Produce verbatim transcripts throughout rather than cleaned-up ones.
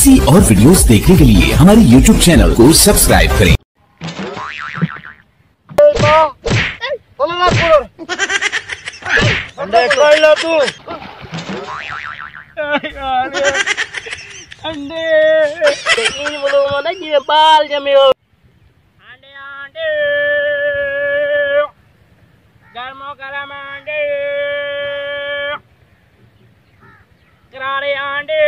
ऐसी और वीडियोस देखने के लिए हमारे यूट्यूब चैनल को सब्सक्राइब करें। करारे आंडे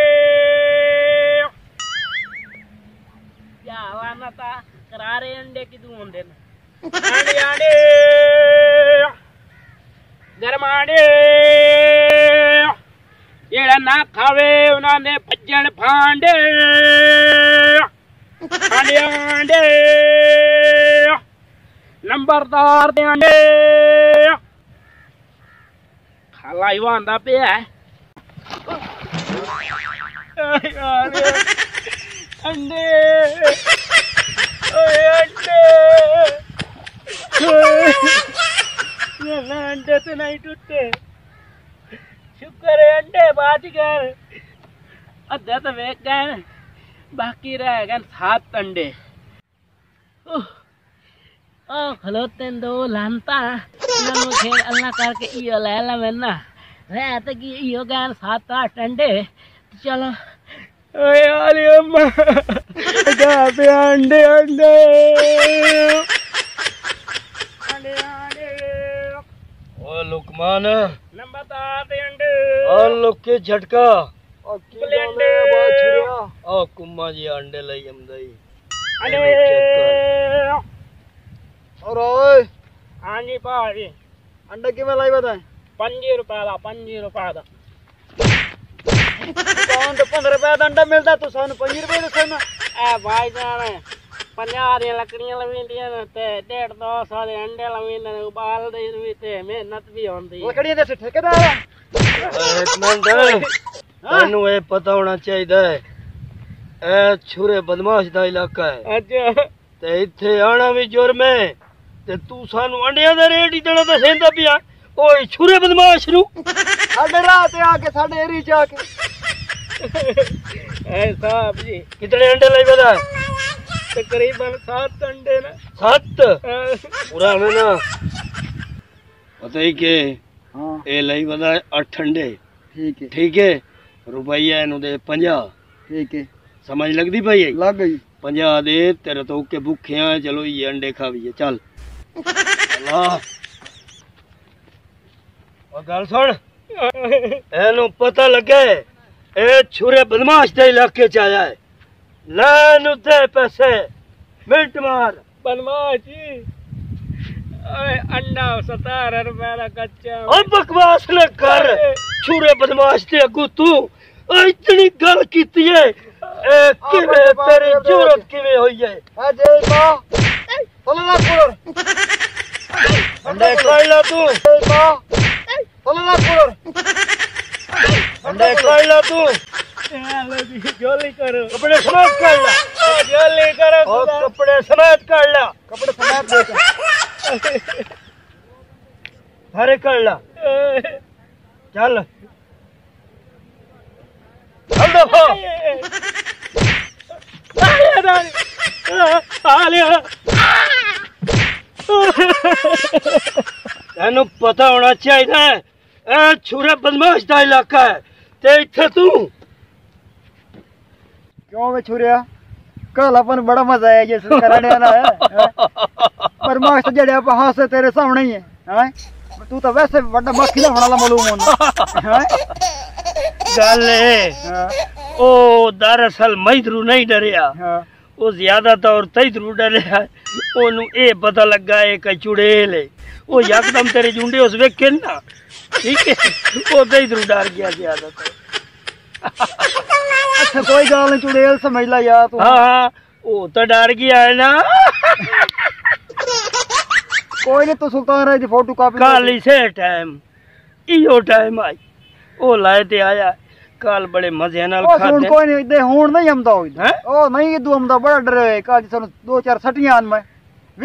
यावाना ता करारे अंडे की दूं अंडे आंडे आंडे गरम आंडे जेड़ा ना खावे उन्होंने भजन फांडे आंडे आंडे नंबरदार दे आंडे खाला ही आंदा पे है अंडे अंडे अंडे तो नहीं टूटे, शुक्र है अंडे बाज गए। अद्धा तो बेच गए, बाकी रह गए सात अंडे। खलो तेन दो लानता मुझे अल्लाह करके इो ले ला मैना रह तो कि इो गए सात आठ अंडे। चलो अरे अम्मा पे अंडे अंडे अंडे अंडे ओ लुकमान नंबरदार अंडे और लोग के झटका और अंडे और कुम्मा जी अंडे लाई हमदाई और ओए आनी पाड़ी अंडा किमें लाई बताए पंजी रुपया दा पंजी रुपया दा अंडा मिलता तो सानू पंजी रुपए दसना ए भाई जाने पंजाह दी लकड़ियां लवींदियां ते डेढ़ दो सौ दे अंडे लवींदे उबाल दे भी ते मेहनत भी होंदी लकड़ियां दे ठेकेदार एक मिनट तन्नू ए पता होना चाहिदा ए छुरे बदमाश दा इलाका है। अच्छा ते इथे आना भी जुर्म है ते तू सानू अंडियां दा रेट ही देना ते सेंदा पिया ओए छुरे बदमाश नु साडे राह ते आके साडे एरी च आके साहब जी कितने अंडे लाई बता तकरीबन सात अंडे ना सात पूरा में ना पता ही के हाँ ए लाई बता आठ अंडे ठीक है ठीक है रुपया इनु दे पंजा ठीक है समझ लगती भाई लग गई पंजा दे तेरे तो के भूखे हैं चलो ये अंडे खाविए चल और गल सुन एनु पता लगे ए छुरे बदमाश दे इलाके च आया है लैनु दे पैसे मिंट मार बदमाश जी ओए अंडा सतारह रुपए दा कच्चा ओ बकवास न कर छुरे बदमाश दे अगू तू इतनी गल कीती है ए किवे तेरी जरूरत किवे होई है आ जे मां बोलना पुर अंडे खाई ला तू मां बोलना पुर अंडे खाई ला तू चलो जी जोली करो कपड़े समेत काट ला जोली करो और कपड़े समेत काट ला कपड़े समेत दे हरे काट ला चल चल देखो आले आले तेनू पता होना चाहिए ए छुरे बदमाश दा इलाका है ते इथे तू क्यों वे छुरिया कल अपन बड़ा मजा आया ये करने ना पर मास जड़े आप हां से तेरे सामने ही है हैं तू तो वैसे बड़ा मक्खी होने वाला मालूम होना गल ओ दरअसल मैदरू नहीं डरया हां वो ज्यादा तौर तैदरू डरया ओनु ए पता लगा ए कचुड़ेल है ओ एकदम तेरे झुंडे उस वे के ना ठीक है वो दे इधर उधार किया गया था अच्छा कोई गाल नहीं चुड़ैल समझ ला यार तू हाँ हाँ वो तो डर गया है ना कोई नहीं तो सुल्तान राय की फोटो कॉपी काली से टाइम यो टाइम आई वो लाए थे आया काल बड़े मजे नाल खाते हैं कोई नहीं दे होड़ नहीं हम तो इधर ओ नहीं दो हम तो बड़ा डरे हैं काल जिसने दो चार सटियाँ आन में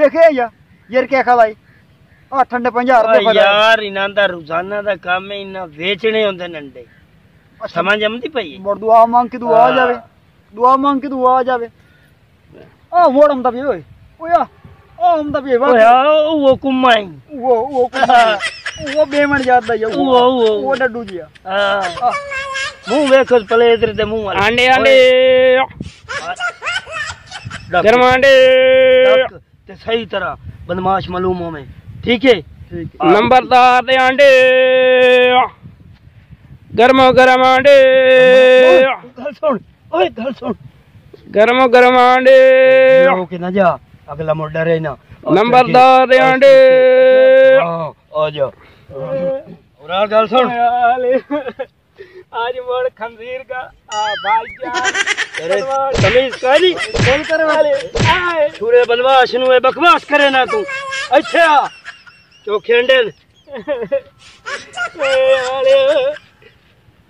देखे या यार क्या खालाई ठंडे पंजा यार इन्हां दा रोजाना दा काम है इन्हां बेचने होंदे नंडे समझ आंदी पई मोड़ दुआ मांग के तू आ जावे दुआ मांग के दुआ आ जावे ओ मोड़ हम तब ये ओए ओया ओ हम तब ये ओया वो कुमाई वो वो वो बेमण जात दयो वो वो वो डड्डू जिया हां मु वेखो पले इधर ते मु आंडे आंडे गरमा आंडे ते सही तरह बदमाश मालूमों में ठीक है नंबरदार दे आंडे गरमा गरमा आंडे सुन ओए गल सुन गरमा गरमा आंडे ओ के ना जा अगला मोड़ डरे ना नंबरदार दे आंडे आ जा और आ गल सुन आज मोड़ खंजीर का आ भाई तेरे तमीज काली कौन करे वाले आए छुरे बलवाश नु ए बकवास करे ना तू अच्छा तो खेंडेल ए वाले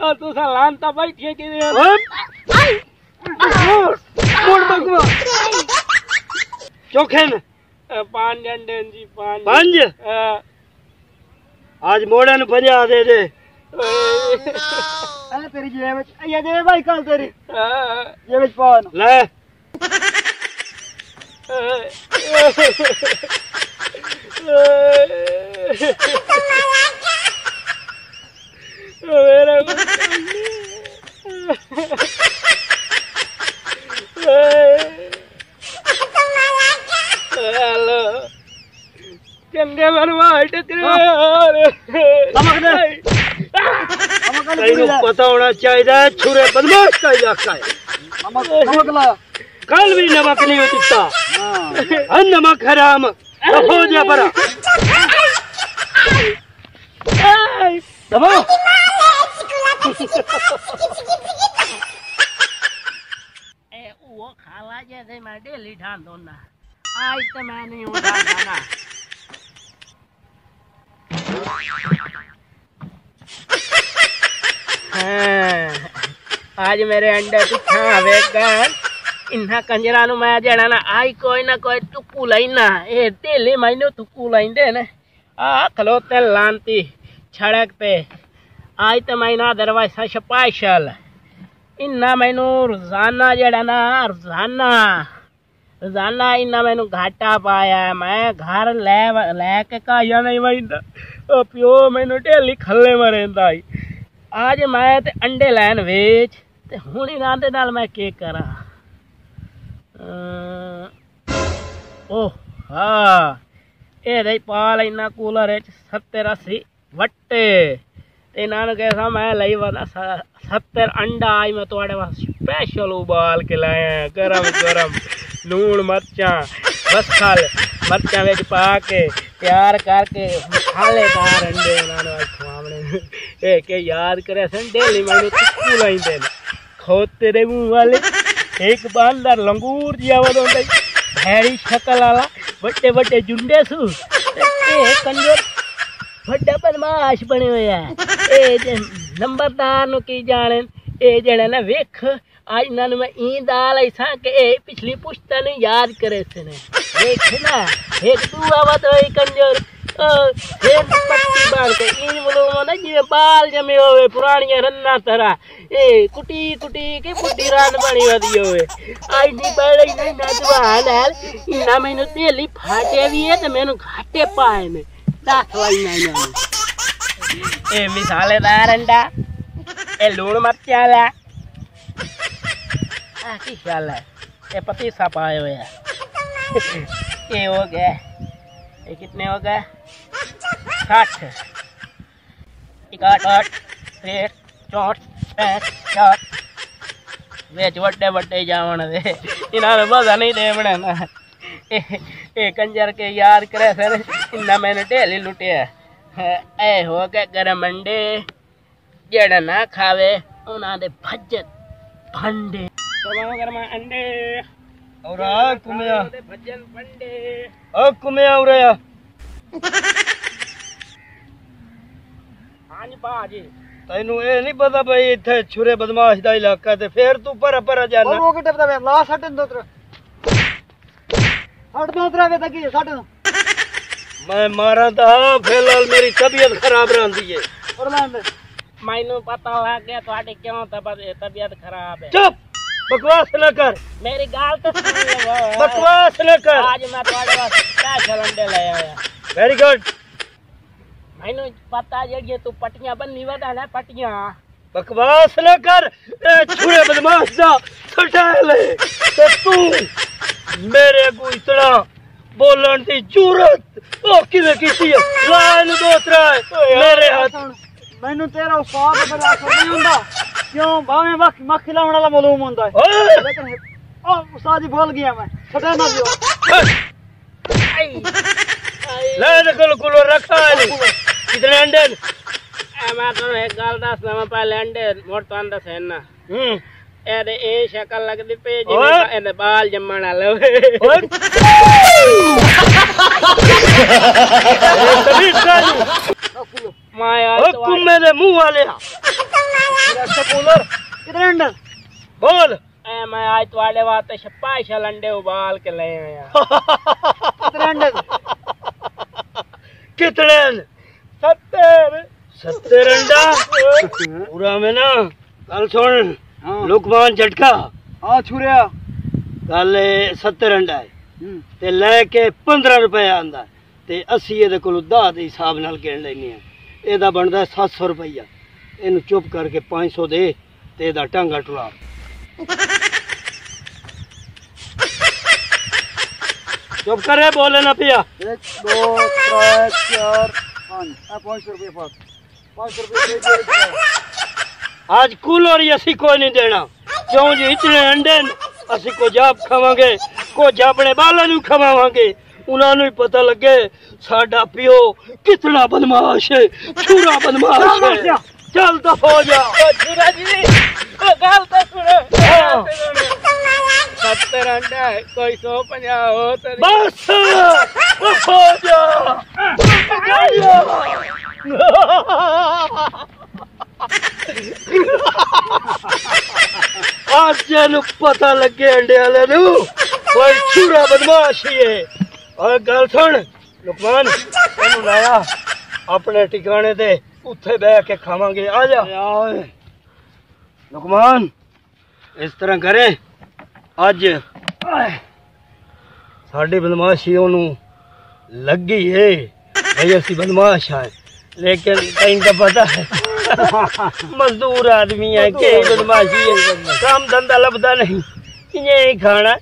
आ तू सा लानता बैठिए के मोड़ बकवास चोखेन पांच डंडन जी पांच पांच आज मोड़न भजा दे दे अरे तेरी जेब ये दे भाई कल तेरी जेब पान ले मेरा हेलो चंदे बनवा टकरे पता होना चाहिए छुरे बदमाश का इलाका है कल भी नमक नहीं होता हाँ नमक हराम हो जा पड़ा ए वो खाला जैसे मैं डेली ढांड दोना आज तो मैं नहीं उठा हाँ, आज मेरे अंडे तू खावेगा इन्हा कंजरा नु मैं जाना ना आई कोई ना कोई तुकू लाइना ए तेले मैंने तुकू लाइन दे ना आ खलोते लांती छड़क पे आई तो मैंने दरवाजा स्पेशल इन्ना मैंने रोजाना जड़ा ना रोजाना रोजाना इन्ना मैंने घाटा पाया मैं घर ले लेके का या नहीं मैं प्यो मैंने डेली खल्ले मरेंदा आज मैं ते अंडे लैन वेच ते हुणी नांदे नाल मैं के करा ओह हाँ ए रही पाल इन्ना कूलर है सत्तर अस्सी वट्टे ते नान कैसा मैं लई वाला सत्तर अंडा आई मैं थोड़े वास स्पेशल उबाल के लाया गरम गरम लूण मरचा बस खाल मरचा बेच पा के प्यार करके खाले बार अंडे नान ए के याद करे सन डेली मैंने तुक्कू लाइन दे खोद तेरे मुंह वाले एक बांदर लंगूर जिया वो दोंडे भैरी शक्ल वाला बट्टे बट्टे जुंडे सु ए कंजर बड्डा बदमाश बने हुए है ए नंबरदार नु की जाने ए जने ना वेख आज ना मैं ई दाल ऐसा के ए पिछली पुश्ता ने याद करे सन देख ना एक तू आवा तो ए कंजर ये पत्ती बांध के इन बोलो ना ये बाल जमे होवे पुरानी रन्ना तरह ए कुटी कुटी के बुड्ढी रान बनी वदी होवे आई नी बड़ी नहीं नाचवा हाल ना मैंने तेली फाटे भी है तो मैंने घाटे पाए ने दास वाली नहीं ना ए मिसाले दार अंडा ए लूण मरचा ला आ की ख्याल है ए पति सा पाए होया ये हो गया ये कितने हो गए साठ इकहठ तेरह चौंठ पैंठ चार बेच बड़े बड़े जावन दे इन्होंने मजा नहीं दे बनाना ये कंजर के यार करे सर इन्ना मैंने ढेली लुटे ऐ हो गए गरम अंडे जड़ा ना खावे उन्होंने भज्जत भंडे गर्मा गर्मा अंडे और आ कुमिया भजन पंडे ओ कुमिया उरया हां बाजी तैनू ए नहीं पता भाई इथे छुरे बदमाश दा इलाका ते फिर तू पर पर जाना ओ के टपदा वे लास्ट हटन दो तर हट दो तर वे तकी हट मैं मारा दा फिलहाल मेरी तबीयत खराब रहंदी है और मैं मैनू पता लग गया तोड़ी क्यों तबीयत खराब है चुप बकवास न कर, मेरी गाल तो बकवास न कर। आज मैं क्या चलन दे लाया है। Very good. मैंने पता है ये तू पटिया बननी वाला है, पटिया। बकवास न कर, छुड़े बदमाश जा छुटा ले। तो तू मेरे को इतना बोलन दी जरूरत ओ किने कीती है। लाइन दो त्राए मेरे हाथ। मैनू तेरा स्वाद बर्दाश्त नहीं होता, क्यों भावे मक्ख मक्खी लाने वाला मालूम होता है। लेकिन ओ उस्ताद जी बोल गया, मैं खतरा ना दियो। ले निकल कुलो रखा है कितने अंडे। मैं तो एक गाल दस ना, मैं पहले अंडे मोट तो अंदर से ना हम्म ए दे ए शक्ल लगदी पे जी ए दे बाल जम्मण आले। ओए तभी चालू हुकुम मेरे मुंह वाले। कितने अंडे बोल। ए मैं आज थोड़े वास्ते छप्पन अंडे उबाल के ले आया। कितने अंडे कितने सत्तर सत्तर अंडा पूरा में ना। कल सुन लुकमान झटका हां छुरिया कल सत्तर अंडा है ते लेके पंद्रह रुपए आंदा ते अस्सी ए दे कोल दस दे हिसाब नाल गिन लेनी है। एदा बनदा सात सौ रुपया। इनु चुप करके पाँच सौ दे ते एदा टांगा टुला। चुप करे बोले ना पिया। एक दो तीन चार पाँच आ पाँच सौ रुपया पास पाँच सौ रुपया दे। आज कुल और असी कोई नहीं देना। क्यों जी इतने अंडे असी को जाप खावांगे, को जापने बालां नु खवावांगे। उन्होंने ही पता लगे साडा पियो कितना बदमाश है, छुरा बदमाश है। चल तो हो जा छुरा जी ओ गाल तो सुनो। सत्तर अंडा है कोई सौ पंजा हो तो बस हो जा। आज जन पता लगे अंडे वाले नु कोई छुरा बदमाश ही है। और गल सुन लुकमान तेन लाया अपने ठिकाने ते उथे बैठ के खावांगे। आ जा लुकमान। इस तरह करे अज साडी बदमाशी ओनू लगी है भाई असी बदमाश है। लेकिन कहीं तो पता है मजदूर आदमी है के बदमाशी है, काम धंधा लभदा नहीं, ये खाना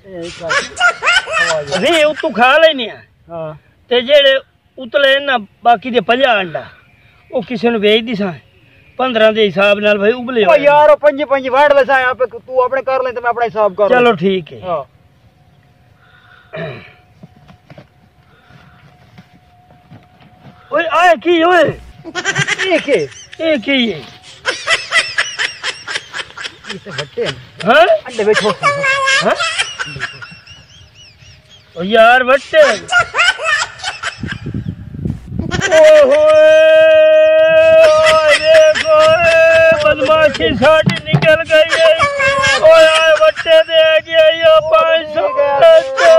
नहीं उतू खा लेने। हाँ ते जेडे उतले ना बाकी दे पंजा अंडा वो किसी ने बेच दी सा पंद्रह के हिसाब नाल। भाई उबले ओ यार पंजे पंजे वाड़ ले सा आप तू अपने कर ले ते मैं अपना हिसाब कर। चलो ठीक है। हां ओए आए की ओए ये के ये की है ये तो बच्चे हैं अंडे बेचो। हां ओ यार बच्चे ओहो देखो बदमाशी साड़ी निकल गई है। ओ यार बच्चे दे गए यो पाँच सौ।